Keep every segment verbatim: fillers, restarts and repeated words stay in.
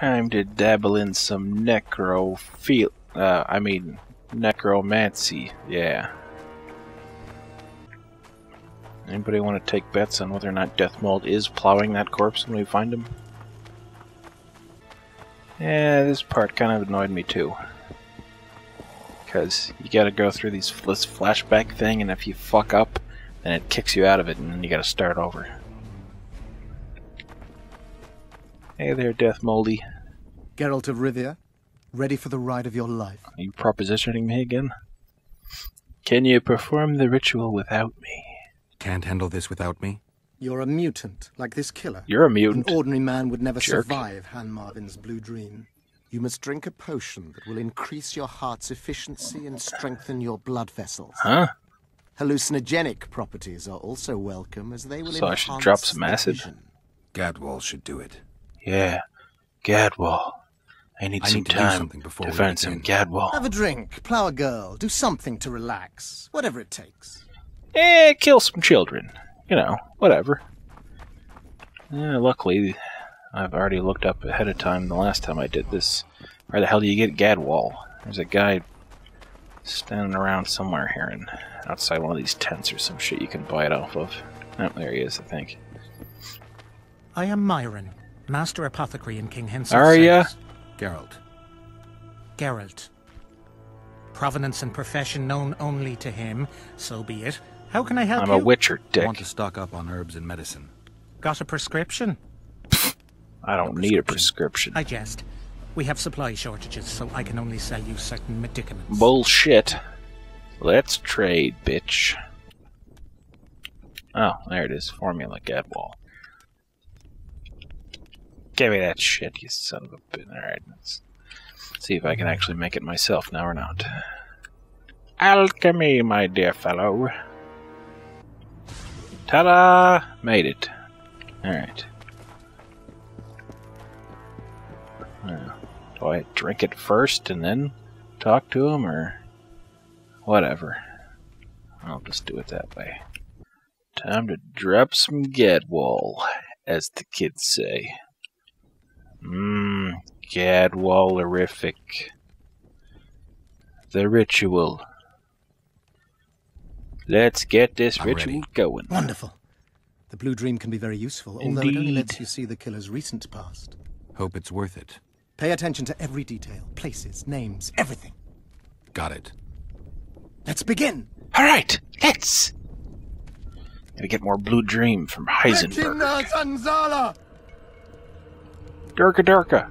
time to dabble in some necrophil... Uh, I mean, necromancy. Yeah. Anybody want to take bets on whether or not Detmold is plowing that corpse when we find him? Yeah, this part kind of annoyed me too. Because you gotta go through these this flashback thing, and if you fuck up, then it kicks you out of it, and then you gotta start over. Hey there, Detmoldy. Geralt of Rivia, ready for the ride of your life. Are you propositioning me again? Can you perform the ritual without me? Can't handle this without me? You're a mutant, like this killer. You're a mutant. An ordinary man would never Jerk. survive Han Marvin's blue dream. You must drink a potion that will increase your heart's efficiency and strengthen your blood vessels. Huh? Hallucinogenic properties are also welcome, as they will enhance. So I should drop some acid? Gadwall should do it. Yeah, Gadwall. I need I some need to time do before to find some in. Gadwall. Have a drink, plow a girl, do something to relax, whatever it takes. Eh, kill some children. You know, whatever. Eh, luckily... I've already looked up ahead of time the last time I did this. Where the hell do you get Gadwall? There's a guy standing around somewhere here and outside one of these tents or some shit you can buy it off of. Oh, there he is, I think. I am Myron, Master Apothecary in King Henselt's service. Are ya? Geralt. Geralt. Provenance and profession known only to him, so be it. How can I help you? I'm a witcher, dick. I want to stock up on herbs and medicine. Got a prescription? I don't a need a prescription. I jest. We have supply shortages, so I can only sell you certain medicaments. Bullshit. Let's trade, bitch. Oh, there it is. Formula Gadwall. Give me that shit, you son of a bitch. Alright, let's see if I can actually make it myself now or not. Alchemy, my dear fellow. Ta-da! Made it. Alright. Do I drink it first and then talk to him, or whatever? I'll just do it that way. Time to drop some Gadwall, as the kids say. Mmm, Gadwallerific. The ritual. Let's get this I'm ritual ready. going. Wonderful. The Blue Dream can be very useful, Indeed. although it only lets you see the killer's recent past. Hope it's worth it. Pay attention to every detail, places, names, everything. Got it. Let's begin. All right, let's. Gotta get more Blue Dream from Heisenberg. Sanzala. Durka Durka.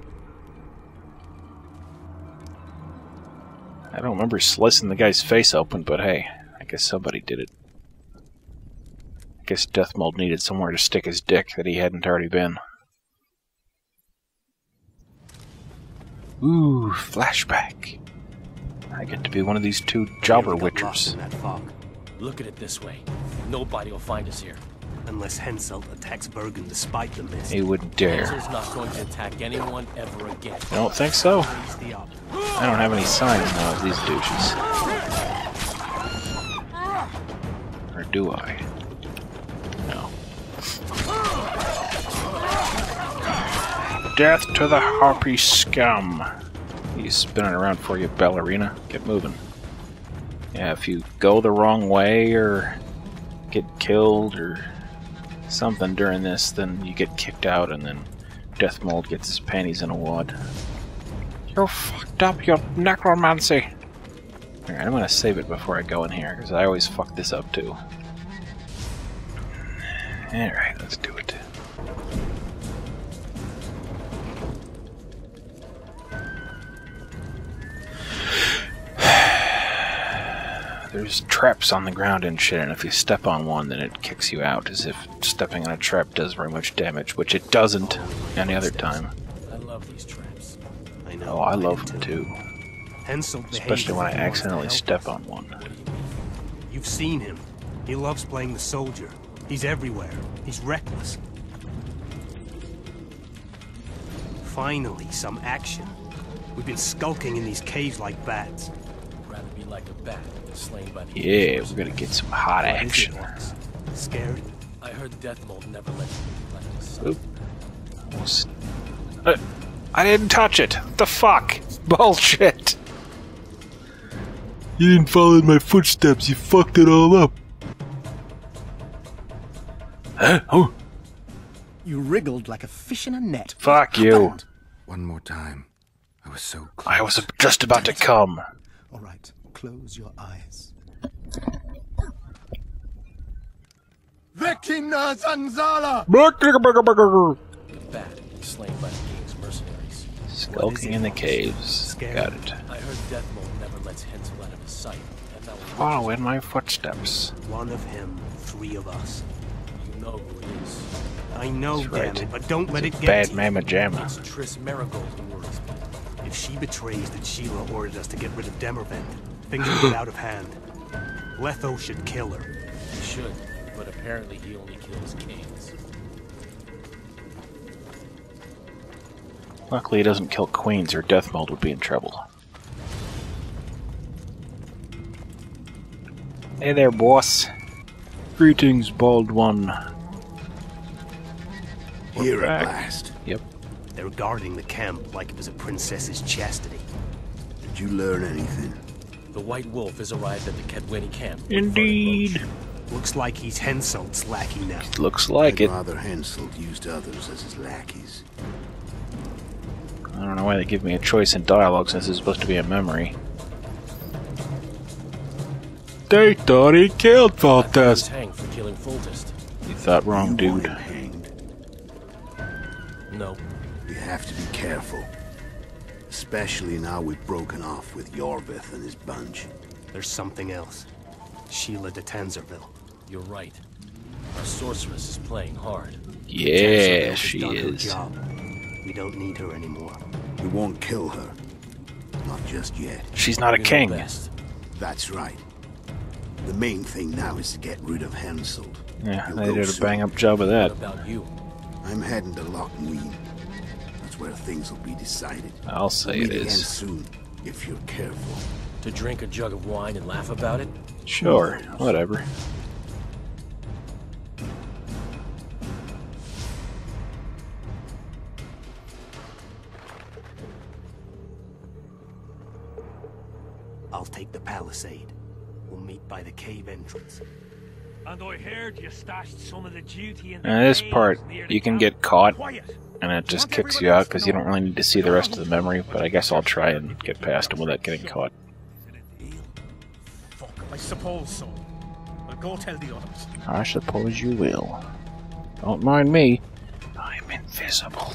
I don't remember slicing the guy's face open, but hey, I guess somebody did it. I guess Detmold needed somewhere to stick his dick that he hadn't already been. Ooh, flashback. I get to be one of these two jobber witchers. Look at it this way. Nobody will find us here. Unless Henselt attacks Bergen despite the mist. He wouldn't dare. Henselt's not going to attack anyone ever again. I don't think so. I don't have any signs now of these douches. Or do I? No. Death to the harpy scum! He's spinning around for you, ballerina. Get moving. Yeah, if you go the wrong way or get killed or something during this, then you get kicked out, and then Detmold gets his panties in a wad. You're fucked up, your necromancy! Alright, I'm gonna save it before I go in here, because I always fuck this up too. Alright, let's do it. There's traps on the ground and shit, and if you step on one, then it kicks you out, as if stepping on a trap does very much damage, which it doesn't any other time. I love these traps. I know. Oh, I love them too. Especially when I accidentally step on one. You've seen him. He loves playing the soldier. He's everywhere. He's reckless. Finally, some action. We've been skulking in these caves like bats. Rather be like a bat. Slain by the yeah, we're gonna get some hot what action. Scared? I heard Detmold never let you. Oop. Almost. Uh, I didn't touch it. What the fuck? Bullshit. You didn't follow in my footsteps. You fucked it all up. Huh? Oh. You wriggled like a fish in a net. Fuck you. One more time. I was so close. I was just about to come. All right. Close your eyes. Vecina Zanzala! Bat slain by the king's mercenaries. Skulking in the caves. Got it. I heard Detmold never lets Henselt out of his sight. Follow in my footsteps. One of him, three of us. You know who it is. I know, damn it, but don't let it get bad mamma jamma. It's Tris Merigold who worries me. If she betrays that Sheila ordered us to get rid of Demerband, things will get out of hand. Letho should kill her. He should. But apparently he only kills kings. Luckily he doesn't kill queens or Detmold would be in trouble. Hey there, boss. Greetings, bald one. Here at last. Yep. They're guarding the camp like it was a princess's chastity. Did you learn anything? The White Wolf has arrived at the Kaedwen camp. Indeed. Looks like he's Henselt's lackey now. Looks like it. Father Henselt used others as his lackeys. I don't know why they give me a choice in dialogue since it's supposed to be a memory. They thought he killed Foltest. Hanged for killing Foltest. You thought wrong, dude. Hanged. No. You have to be careful, especially now we've broken off with Iorveth and his bunch. There's something else. Šeala de Tansarville. You're right. Our sorceress is playing hard. Yeah, she is. Job. We don't need her anymore. We won't kill her. Not just yet. She's not a king. That's right. The main thing now is to get rid of Henselt. Yeah, they did a bang-up job of that. What about you? I'm heading to Loc Muinne. That's where things will be decided. I'll say it is. Soon, if you're careful. To drink a jug of wine and laugh about it? Sure, whatever. I'll take the palisade. We'll meet by the cave entrance. And I heard you stashed some of the duty in the now, this part, you can get caught, and it just kicks you out because you don't really need to see the rest of the memory, but I guess I'll try and get past them without getting caught. I suppose so. But go tell the others. I suppose you will. Don't mind me. I'm invisible.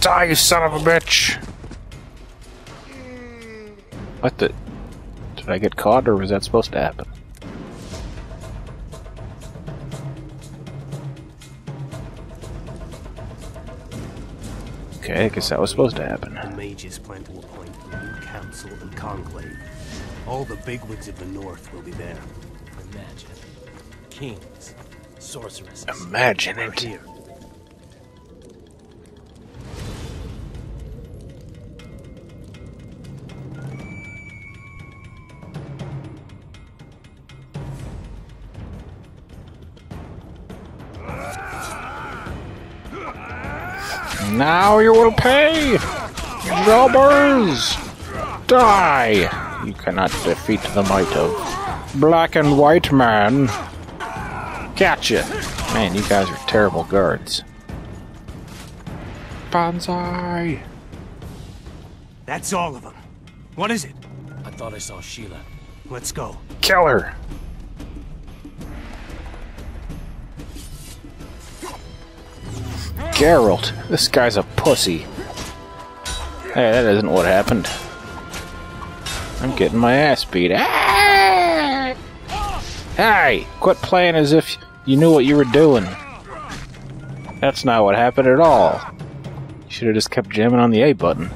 Die, you son of a bitch! What the? Did I get caught, or was that supposed to happen? Okay, I guess that was supposed to happen. The mages plan to appoint a new council and conclave. All the bigwigs of the north will be there. Imagine. Kings. Sorceresses. Imagine it. We're here. Now you will pay! Robbers! Die! You cannot defeat the might of Black and White Man. Gotcha! Man, you guys are terrible guards. Banzai! That's all of them. What is it? I thought I saw Sheila. Let's go. Kill her! Geralt, this guy's a pussy. Hey, that isn't what happened. I'm getting my ass beat. Ah! Hey, quit playing as if you knew what you were doing. That's not what happened at all. You should have just kept jamming on the A button.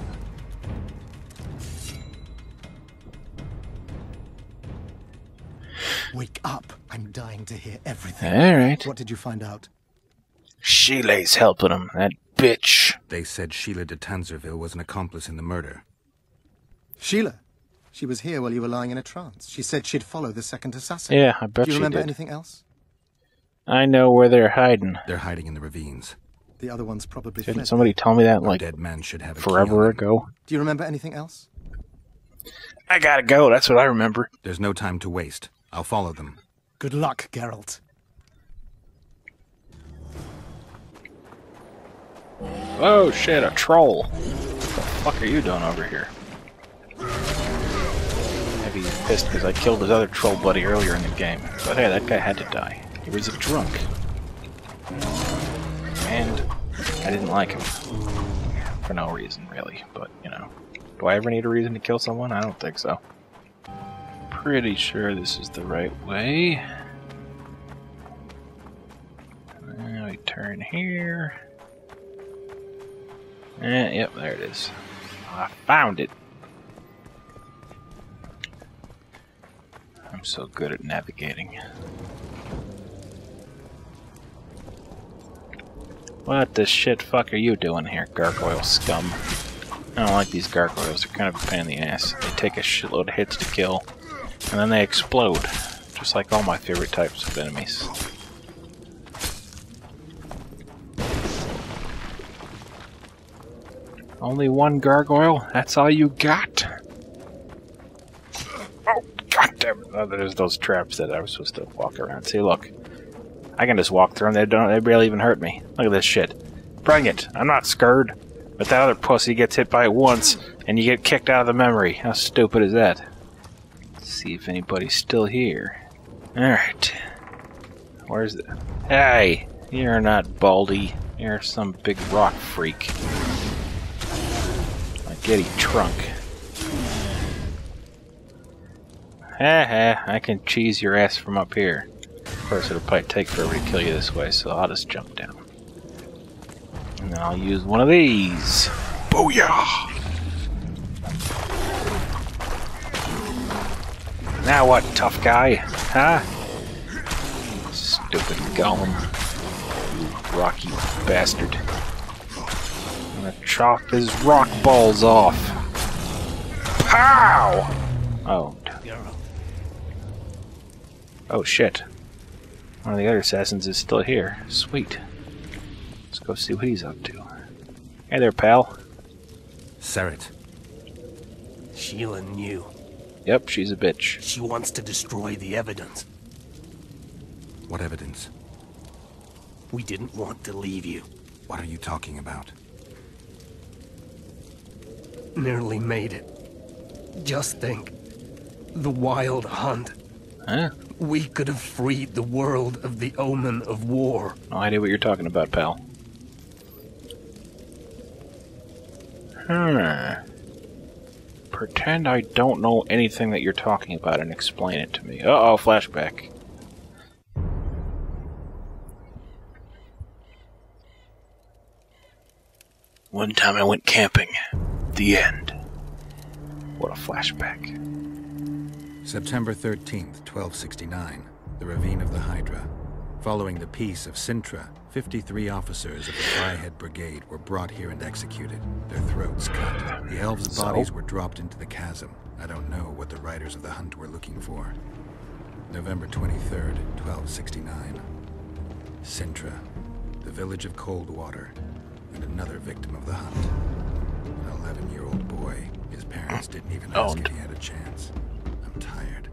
Wake up. I'm dying to hear everything. All right. What did you find out? Sheila's helping him, that bitch. They said Šeala de Tansarville was an accomplice in the murder. Sheila? She was here while you were lying in a trance. She said she'd follow the second assassin. Yeah, I bet she did. Do you remember anything else? I know where they're hiding. They're hiding in the ravines. The other one's probably fled. Didn't somebody tell me that, like, dead man should have forever ago? Do you remember anything else? I gotta go. That's what I remember. There's no time to waste. I'll follow them. Good luck, Geralt. Oh shit, a troll. What the fuck are you doing over here? Maybe he's pissed because I killed his other troll buddy earlier in the game. But hey, that guy had to die. He was a drunk. And I didn't like him. For no reason, really. But, you know. Do I ever need a reason to kill someone? I don't think so. Pretty sure this is the right way. Now we turn here. Eh, yep, there it is. I found it! I'm so good at navigating. What the shit fuck are you doing here, gargoyle scum? I don't like these gargoyles, they're kind of a pain in the ass. They take a shitload of hits to kill, and then they explode. Just like all my favorite types of enemies. Only one gargoyle? That's all you got? Oh, goddamn! Oh, there's those traps that I was supposed to walk around. See, look. I can just walk through them. They don't, they barely even hurt me. Look at this shit. Bring it. I'm not scared. But that other pussy gets hit by it once, and you get kicked out of the memory. How stupid is that? Let's see if anybody's still here. Alright. Where's the... Hey! You're not Baldy. You're some big rock freak. Getty trunk. Haha, I can cheese your ass from up here. Of course, it'll probably take forever to kill you this way, so I'll just jump down. And then I'll use one of these. Booyah! Now what, tough guy? Huh? Stupid golem. You rocky bastard. I'm gonna chop his rock balls off. Pow! Oh. Oh shit. One of the other assassins is still here. Sweet. Let's go see what he's up to. Hey there, pal. Serret. Sheila knew. Yep, she's a bitch. She wants to destroy the evidence. What evidence? We didn't want to leave you. What are you talking about? Nearly made it. Just think. The wild hunt. Huh? We could have freed the world of the omen of war. No idea what you're talking about, pal. Huh. Pretend I don't know anything that you're talking about and explain it to me. Uh-oh, flashback. One time I went camping. The end. What a flashback. September thirteenth, twelve sixty-nine. The Ravine of the Hydra. Following the Peace of Sintra, fifty-three officers of the Flyhead Brigade were brought here and executed. Their throats cut. The elves' bodies were dropped into the chasm. I don't know what the riders of the hunt were looking for. November twenty-third, twelve sixty-nine. Sintra. The village of Coldwater. And another victim of the hunt. An eleven-year-old boy. His parents didn't even ask if he had a chance. I'm tired.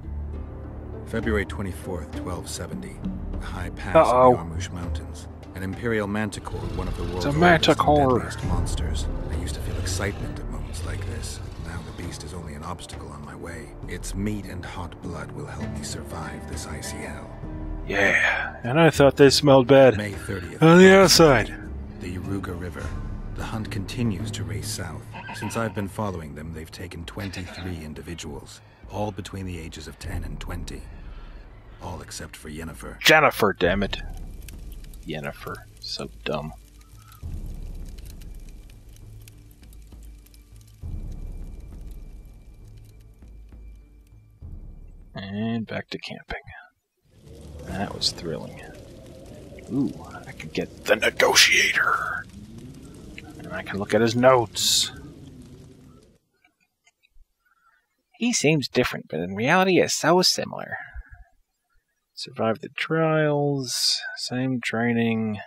February twenty-fourth, twelve seventy. A high pass uh -oh. in the Armuch Mountains. An imperial manticore, one of the world's deadliest monsters. I used to feel excitement at moments like this. Now the beast is only an obstacle on my way. Its meat and hot blood will help me survive this icy hell. Yeah, and I thought they smelled bad. May thirtieth. On the outside. The Yoruga River. The hunt continues to race south. Since I've been following them, they've taken twenty-three individuals, all between the ages of ten and twenty. All except for Yennefer. Jennifer, damn it. Yennefer. So dumb. And back to camping. That was thrilling. Ooh, I could get the negotiator. I can look at his notes. He seems different, but in reality is so similar. Survived the trials, same training.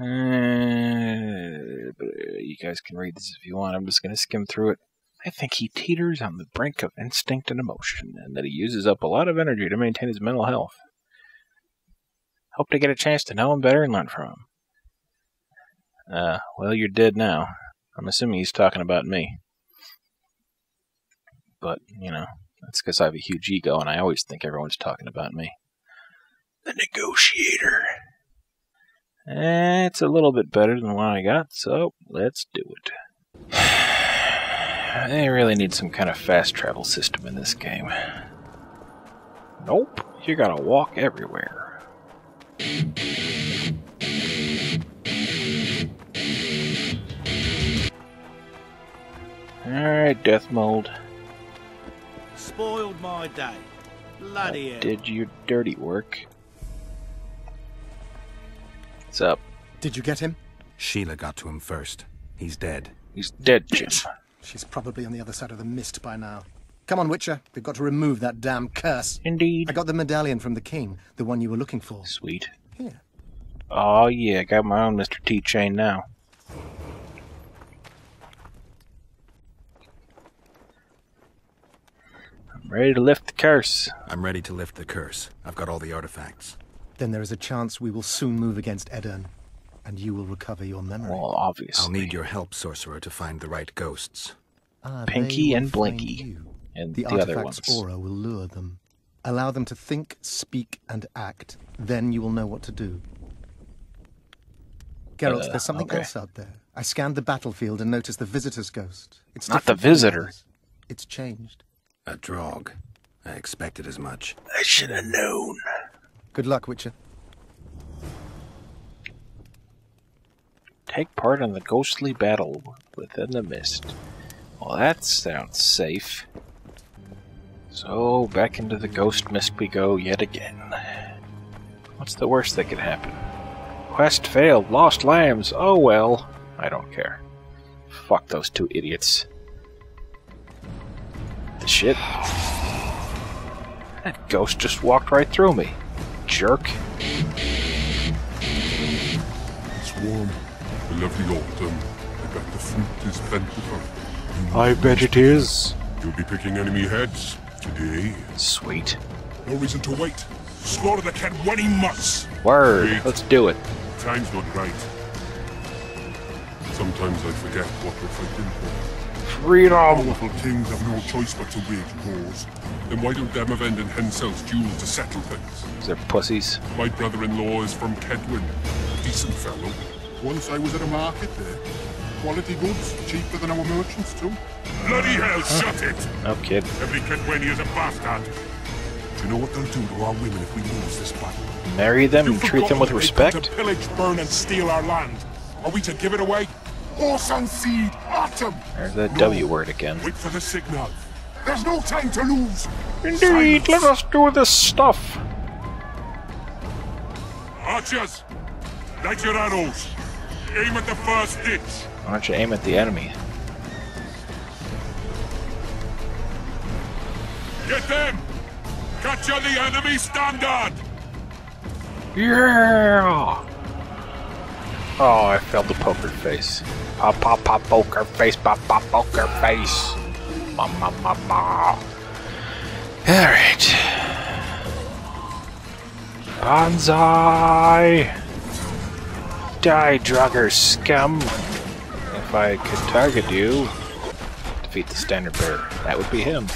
Uh, but you guys can read this if you want. I'm just going to skim through it. I think he teeters on the brink of instinct and emotion, and that he uses up a lot of energy to maintain his mental health. Hope to get a chance to know him better and learn from him. Uh, well, you're dead now. I'm assuming he's talking about me. But, you know, that's because I have a huge ego, and I always think everyone's talking about me. The negotiator. It's a little bit better than what I got, so let's do it. They really need some kind of fast travel system in this game. Nope, you gotta walk everywhere. Alright, Detmold. Spoiled my day. Bloody hell. Did your dirty work. What's up? Did you get him? Sheila got to him first. He's dead. He's dead, Jim. She's probably on the other side of the mist by now. Come on, Witcher. We've got to remove that damn curse. Indeed. I got the medallion from the king, the one you were looking for. Sweet. Here. Oh, yeah. I got my own Mister T-Chain now. I'm ready to lift the curse. I'm ready to lift the curse. I've got all the artifacts. Then there is a chance we will soon move against Aedirn, and you will recover your memory. Well, obviously. I'll need your help, sorcerer, to find the right ghosts. Ah, Pinky and Blinky, and the, the other ones. The artifact's aura will lure them. Allow them to think, speak, and act. Then you will know what to do. Geralt, uh, there's something okay. else out there. I scanned the battlefield and noticed the visitor's ghost. It's not the visitor. It's changed. A drog. I expected as much. I should have known. Good luck, Witcher. Take part in the ghostly battle within the mist. Well, that sounds safe. So, back into the ghost mist we go yet again. What's the worst that could happen? Quest failed. Lost lambs. Oh, well. I don't care. Fuck those two idiots. The shit. That ghost just walked right through me. Jerk. It's warm, a lovely autumn. I bet the fruit is plentiful. I bet it is. You'll be picking enemy heads today. Sweet. No reason to wait. Slaughter the cat when he must. Word. Wait. Let's do it. Time's not right. Sometimes I forget what we're fighting for. Freedom. Powerful kings have no choice but to wage wars. Then why don't Damavend and Henselt's duel to settle things? They're pussies. My brother-in-law is from Kaedwen. Decent fellow. Once I was at a market there. Quality goods, cheaper than our merchants too. Bloody hell, huh. Shut it! No kid. Every Kaedweni is a bastard. Do you know what they'll do to our women if we lose this battle? Marry them you and treat them with respect? To pillage, burn, and steal our land. Are we to give it away? Horse and seed, autumn! There's that no. W word again. Wait for the signal. There's no time to lose! Indeed, Silence. Let us do this stuff! Archers! Light your arrows! Aim at the first ditch! Why don't you aim at the enemy? Get them! Capture the enemy standard! Yeah! Oh, I failed the poker face. Pop, pop, pop, poker face, pop, pop, poker face! Alright. Banzai! Die, drugger scum! If I could target you, defeat the standard bearer. That would be him.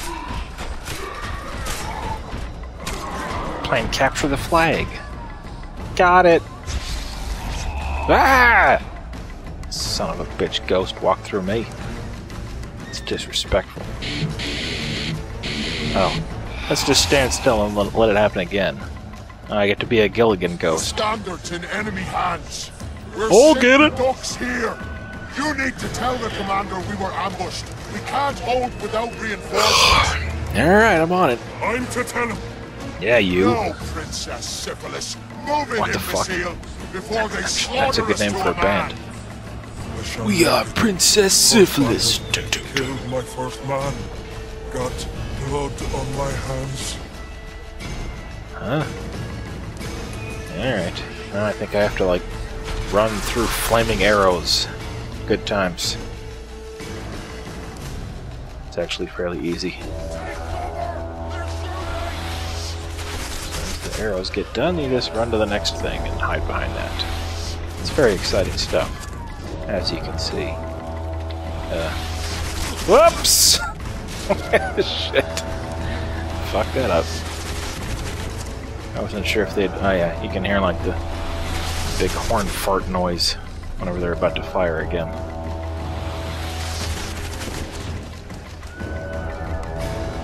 Plan capture the flag. Got it! Ah! Son of a bitch ghost walked through me. It's disrespectful. Oh. Let's just stand still and let it happen again. I get to be a Gilligan ghost. Standards in enemy hands. We're oh, get it! Ducks here. You need to tell the commander we were ambushed. We can't hold without reinforcements. Alright, I'm on it. I'm to tell him. Yeah, you. No, Princess Syphilis. Move what in the fuck? Before they That's a good name for a band. We are Princess Syphilis. Killed my first man. got blood on my hands. Huh. Alright. Now I think I have to, like, run through flaming arrows. Good times. It's actually fairly easy. As the arrows get done, you just run to the next thing and hide behind that. It's very exciting stuff, as you can see. Uh, whoops! Shit. Fuck that up. I wasn't sure if they'd... Oh yeah, you can hear like the big horn fart noise whenever they're about to fire again.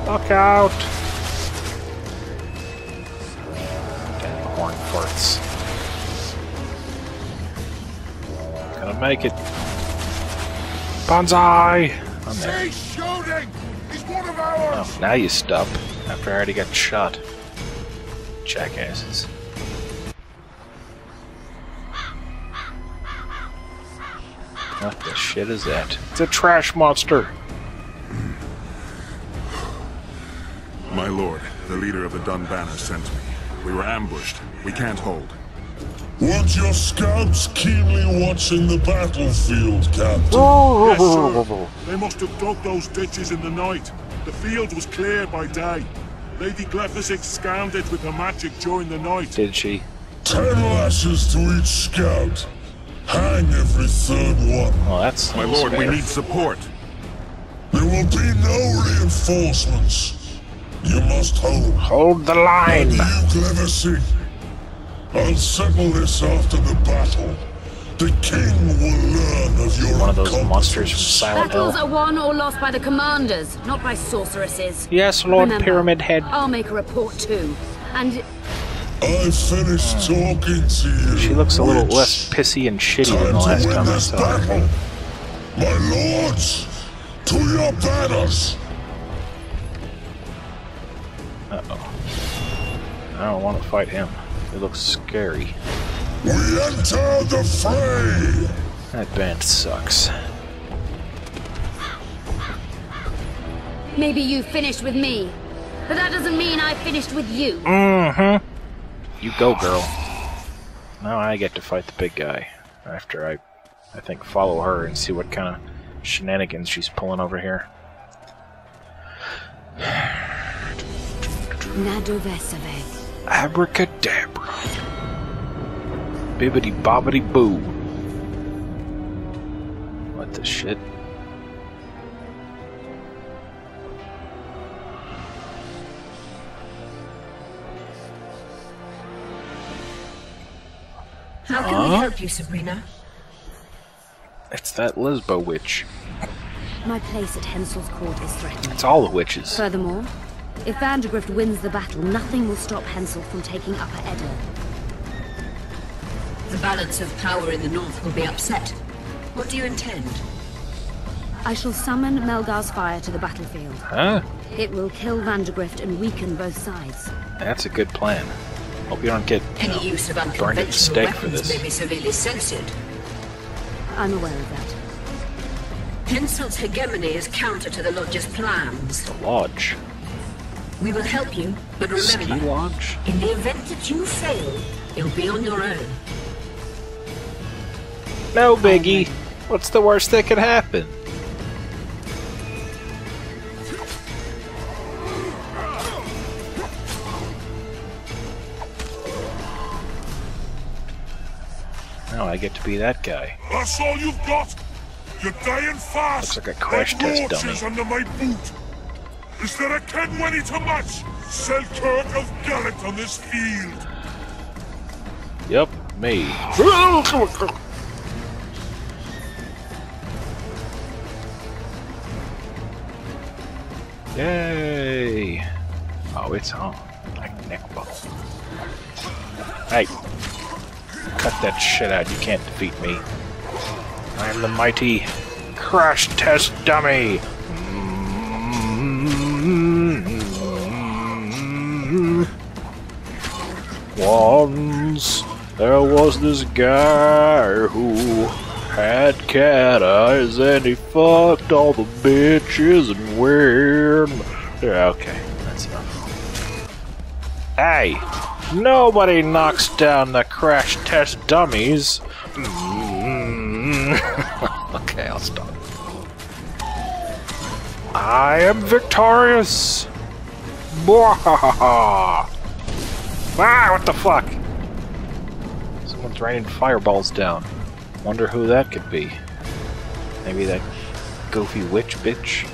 Look out! Damn horn farts. Gonna make it. Banzai! I'm there. He's shooting! He's one of ours! Oh, now you stop. After I already got shot. Jackasses. What the shit is that? It's a trash monster! My lord, the leader of the Dunbanner sent me. We were ambushed. We can't hold. Watch your scouts keenly watching the battlefield, Captain. Yes, sir. They must have dug those ditches in the night. The field was clear by day. Lady Glevesix scanned it with her magic during the night. Did she? Ten lashes to each scout. Hang every third one. Oh, that's my lord, fair. We need support. There will be no reinforcements. You must hold. Hold the line. You, Glevesix. I'll settle this after the battle. The king will learn of your One of those monsters from Silent Hill. Battles are won or lost by the commanders, not by sorceresses. Yes, Lord Remember, Pyramid Head. I'll make a report too. And I finished uh, talking to you. She looks a little less pissy and shitty than the last time I saw her. My lords, to your banners. Uh oh. I don't want to fight him. It looks scary. We enter the fray! That band sucks. Maybe you finished with me, but that doesn't mean I finished with you. Mm-hmm. You go, girl. Now I get to fight the big guy. After I, I think, follow her and see what kind of shenanigans she's pulling over here. Naduvesave. Abracadabra. Bibbidi bobbidi boo. What the shit? How can huh? we help you, Sabrina? It's that Lisbo witch. My place at Hensel's court is threatened. It's all the witches. Furthermore, if Vandergrift wins the battle, nothing will stop Henselt from taking Upper Aedirn. The balance of power in the north will be upset. What do you intend? I shall summon Melgar's fire to the battlefield. Huh? It will kill Vandergrift and weaken both sides. That's a good plan. Hope you don't get any you know, use of unconventional steak for this. May be severely censored. I'm aware of that. Henselt's hegemony is counter to the Lodge's plans. The Lodge. We will help you, but remember, in the event that you fail, you'll be on your own. No biggie. What's the worst that could happen? Now I get to be that guy. That's all you've got. You're dying fast. Looks like a crash test dummy. Under my boot. Is there a Kaedwen to match Selkirk of Garrett on this field? Yep, me. Yay! Oh, it's on like neck bubble. Hey, cut that shit out! You can't defeat me. I am the mighty crash test dummy. Once there was this guy who had cat eyes and he fucked all the bitches and weird Sure, okay. That's enough. Hey! Nobody knocks down the crash test dummies! Mm-hmm. Okay, I'll stop. I am victorious! Bwahahaha! Ah, what the fuck? Someone's raining fireballs down. Wonder who that could be. Maybe that goofy witch bitch?